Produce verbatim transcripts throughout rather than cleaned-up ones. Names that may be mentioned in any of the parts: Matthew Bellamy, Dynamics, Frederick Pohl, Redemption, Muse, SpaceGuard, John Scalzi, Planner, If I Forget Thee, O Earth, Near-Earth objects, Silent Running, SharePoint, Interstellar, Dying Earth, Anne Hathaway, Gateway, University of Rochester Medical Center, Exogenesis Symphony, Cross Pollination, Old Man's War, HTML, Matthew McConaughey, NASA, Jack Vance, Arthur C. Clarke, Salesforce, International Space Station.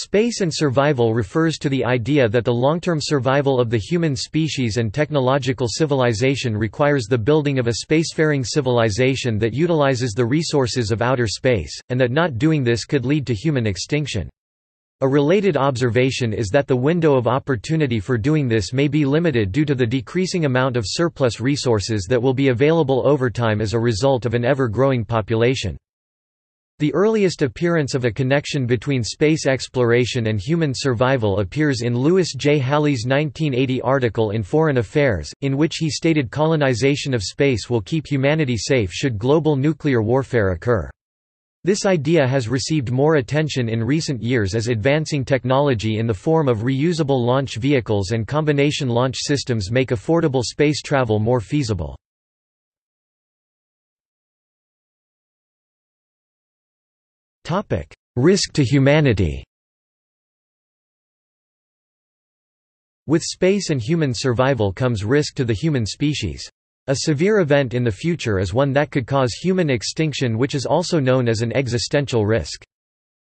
Space and survival refers to the idea that the long-term survival of the human species and technological civilization requires the building of a spacefaring civilization that utilizes the resources of outer space, and that not doing this could lead to human extinction. A related observation is that the window of opportunity for doing this may be limited due to the decreasing amount of surplus resources that will be available over time as a result of an ever-growing population. The earliest appearance of a connection between space exploration and human survival appears in Lewis J. Halley's nineteen eighty article in Foreign Affairs, in which he stated colonization of space will keep humanity safe should global nuclear warfare occur. This idea has received more attention in recent years as advancing technology in the form of reusable launch vehicles and combination launch systems make affordable space travel more feasible. Risk to humanity. With space and human survival comes risk to the human species. A severe event in the future is one that could cause human extinction, which is also known as an existential risk.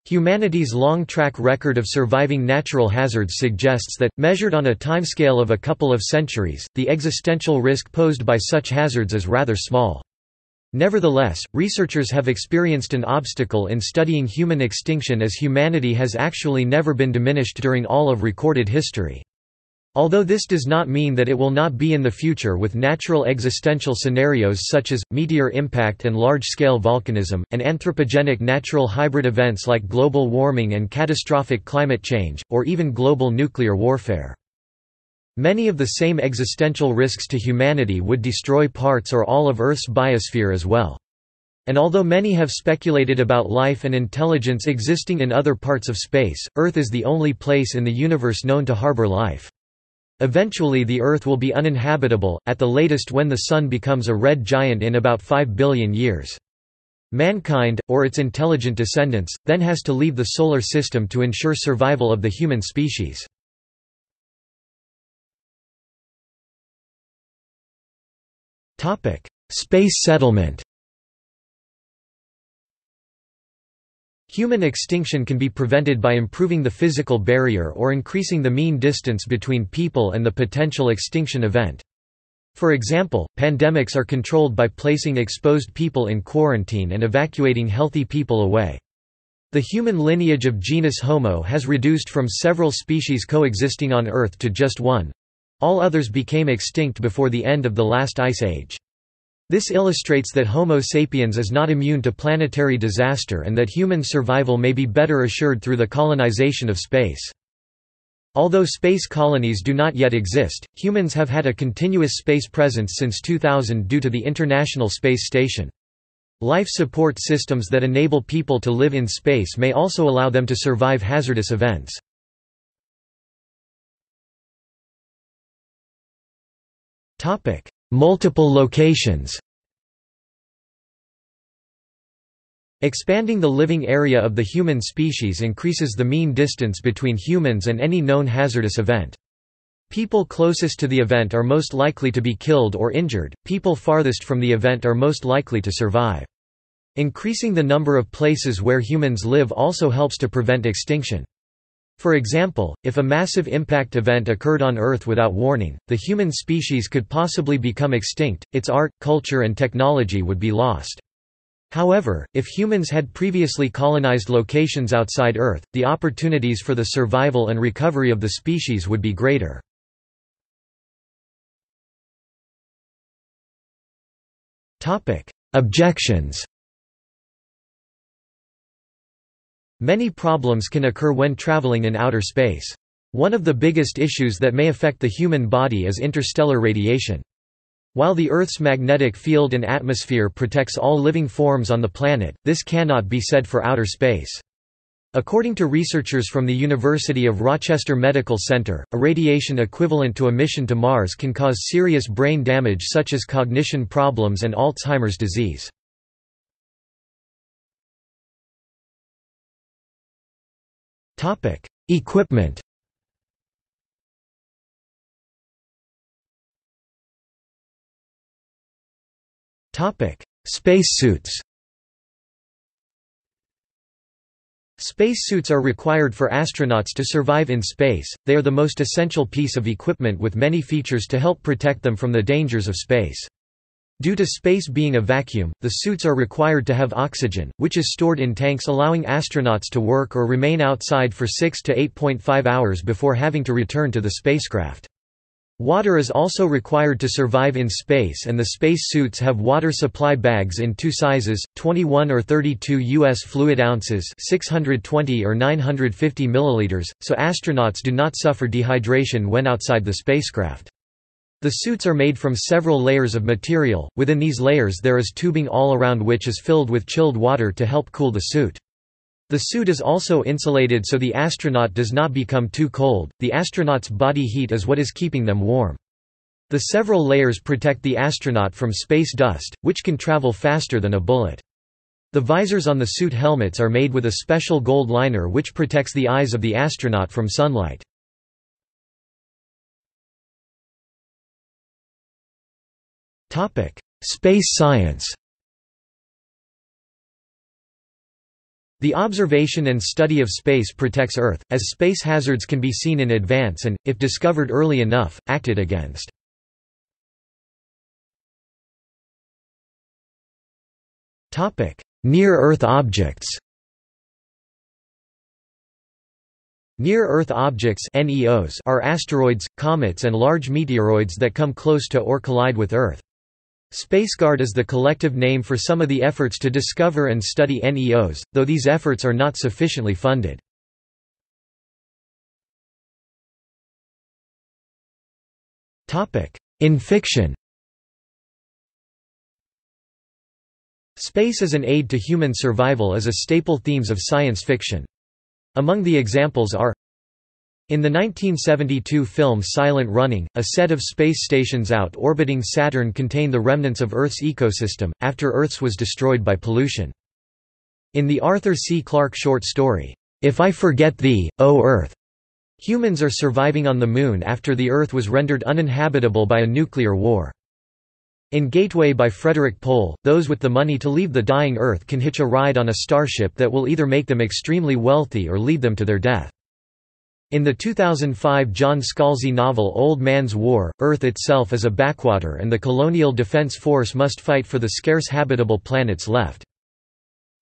Humanity's long track record of surviving natural hazards suggests that, measured on a timescale of a couple of centuries, the existential risk posed by such hazards is rather small. Nevertheless, researchers have experienced an obstacle in studying human extinction, as humanity has actually never been diminished during all of recorded history. Although this does not mean that it will not be in the future with natural existential scenarios such as, meteor impact and large-scale volcanism, and anthropogenic natural hybrid events like global warming and catastrophic climate change, or even global nuclear warfare. Many of the same existential risks to humanity would destroy parts or all of Earth's biosphere as well. And although many have speculated about life and intelligence existing in other parts of space, Earth is the only place in the universe known to harbor life. Eventually the Earth will be uninhabitable, at the latest when the Sun becomes a red giant in about five billion years. Mankind, or its intelligent descendants, then has to leave the solar system to ensure survival of the human species. Space settlement. Human extinction can be prevented by improving the physical barrier or increasing the mean distance between people and the potential extinction event. For example, pandemics are controlled by placing exposed people in quarantine and evacuating healthy people away. The human lineage of genus Homo has reduced from several species coexisting on Earth to just one. All others became extinct before the end of the last ice age. This illustrates that Homo sapiens is not immune to planetary disaster and that human survival may be better assured through the colonization of space. Although space colonies do not yet exist, humans have had a continuous space presence since two thousand due to the International Space Station. Life support systems that enable people to live in space may also allow them to survive hazardous events. Topic: multiple locations. Expanding the living area of the human species increases the mean distance between humans and any known hazardous event. People closest to the event are most likely to be killed or injured. People farthest from the event are most likely to survive. Increasing the number of places where humans live also helps to prevent extinction. For example, if a massive impact event occurred on Earth without warning, the human species could possibly become extinct, its art, culture and technology would be lost. However, if humans had previously colonized locations outside Earth, the opportunities for the survival and recovery of the species would be greater. Objections. Many problems can occur when traveling in outer space. One of the biggest issues that may affect the human body is interstellar radiation. While the Earth's magnetic field and atmosphere protects all living forms on the planet, this cannot be said for outer space. According to researchers from the University of Rochester Medical Center, a radiation equivalent to a mission to Mars can cause serious brain damage such as cognition problems and Alzheimer's disease. Topic: equipment. Topic: spacesuits. Spacesuits are required for astronauts to survive in space. They are the most essential piece of equipment with many features to help protect them from the dangers of space. Due to space being a vacuum, the suits are required to have oxygen, which is stored in tanks, allowing astronauts to work or remain outside for six to eight point five hours before having to return to the spacecraft. Water is also required to survive in space, and the space suits have water supply bags in two sizes, twenty-one or thirty-two U S fluid ounces (six hundred twenty or nine hundred fifty milliliters), so astronauts do not suffer dehydration when outside the spacecraft. The suits are made from several layers of material. Within these layers there is tubing all around which is filled with chilled water to help cool the suit. The suit is also insulated so the astronaut does not become too cold. The astronaut's body heat is what is keeping them warm. The several layers protect the astronaut from space dust, which can travel faster than a bullet. The visors on the suit helmets are made with a special gold liner which protects the eyes of the astronaut from sunlight. Topic: Space science. The observation and study of space protects Earth, as space hazards can be seen in advance and, if discovered early enough, acted against. Near-Earth objects. Near-Earth objects are asteroids, comets and large meteoroids that come close to or collide with Earth. SpaceGuard is the collective name for some of the efforts to discover and study N E Os, though these efforts are not sufficiently funded. In fiction, space as an aid to human survival is a staple theme of science fiction. Among the examples are: in the nineteen seventy-two film Silent Running, a set of space stations out orbiting Saturn contain the remnants of Earth's ecosystem, after Earth's was destroyed by pollution. In the Arthur C. Clarke short story, "If I Forget Thee, O Earth," humans are surviving on the Moon after the Earth was rendered uninhabitable by a nuclear war. In Gateway by Frederick Pohl, those with the money to leave the dying Earth can hitch a ride on a starship that will either make them extremely wealthy or lead them to their death. In the two thousand five John Scalzi novel Old Man's War, Earth itself is a backwater and the colonial defense force must fight for the scarce habitable planets left.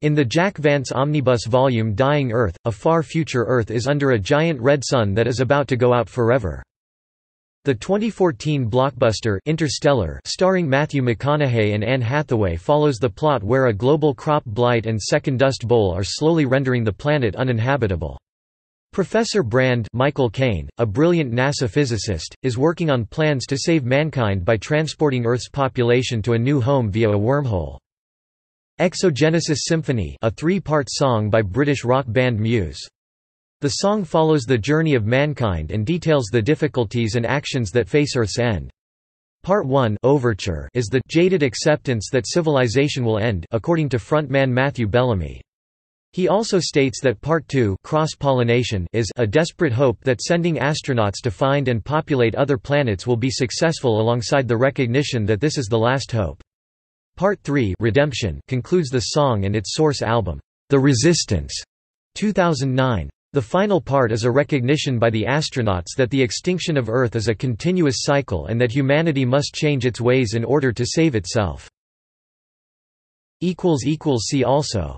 In the Jack Vance omnibus volume Dying Earth, a far future Earth is under a giant red sun that is about to go out forever. The twenty fourteen blockbuster Interstellar, starring Matthew McConaughey and Anne Hathaway, follows the plot where a global crop blight and second dust bowl are slowly rendering the planet uninhabitable. Professor Brand Michael Caine, a brilliant NASA physicist, is working on plans to save mankind by transporting Earth's population to a new home via a wormhole. Exogenesis Symphony, a three-part song by British rock band Muse. The song follows the journey of mankind and details the difficulties and actions that face Earth's end. Part one Overture is the jaded acceptance that civilization will end, according to frontman Matthew Bellamy. He also states that Part two Cross Pollination is a desperate hope that sending astronauts to find and populate other planets will be successful, alongside the recognition that this is the last hope. Part three Redemption concludes the song and its source album, The Resistance, two thousand nine. The final part is a recognition by the astronauts that the extinction of Earth is a continuous cycle and that humanity must change its ways in order to save itself. See also